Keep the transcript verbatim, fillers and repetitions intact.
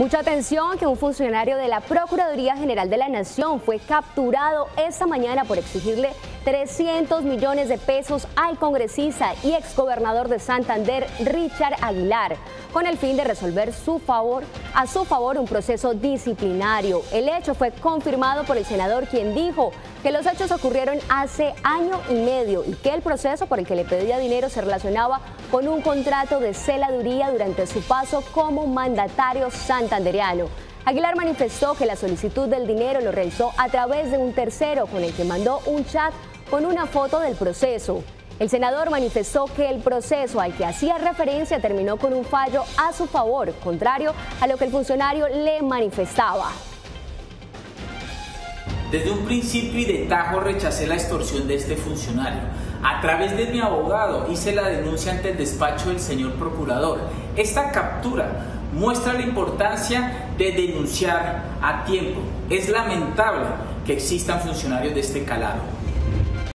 Mucha atención, que un funcionario de la Procuraduría General de la Nación fue capturado esta mañana por exigirle trescientos millones de pesos al congresista y exgobernador de Santander, Richard Aguilar, con el fin de resolver su favor, a su favor un proceso disciplinario. El hecho fue confirmado por el senador, quien dijo que los hechos ocurrieron hace año y medio y que el proceso por el que le pedía dinero se relacionaba con un contrato de celaduría durante su paso como mandatario santandereano. Aguilar manifestó que la solicitud del dinero lo realizó a través de un tercero, con el que mandó un chat con una foto del proceso. El senador manifestó que el proceso al que hacía referencia terminó con un fallo a su favor, contrario a lo que el funcionario le manifestaba. Desde un principio y de tajo rechacé la extorsión de este funcionario. A través de mi abogado hice la denuncia ante el despacho del señor procurador. Esta captura muestra la importancia de denunciar a tiempo. Es lamentable que existan funcionarios de este calado.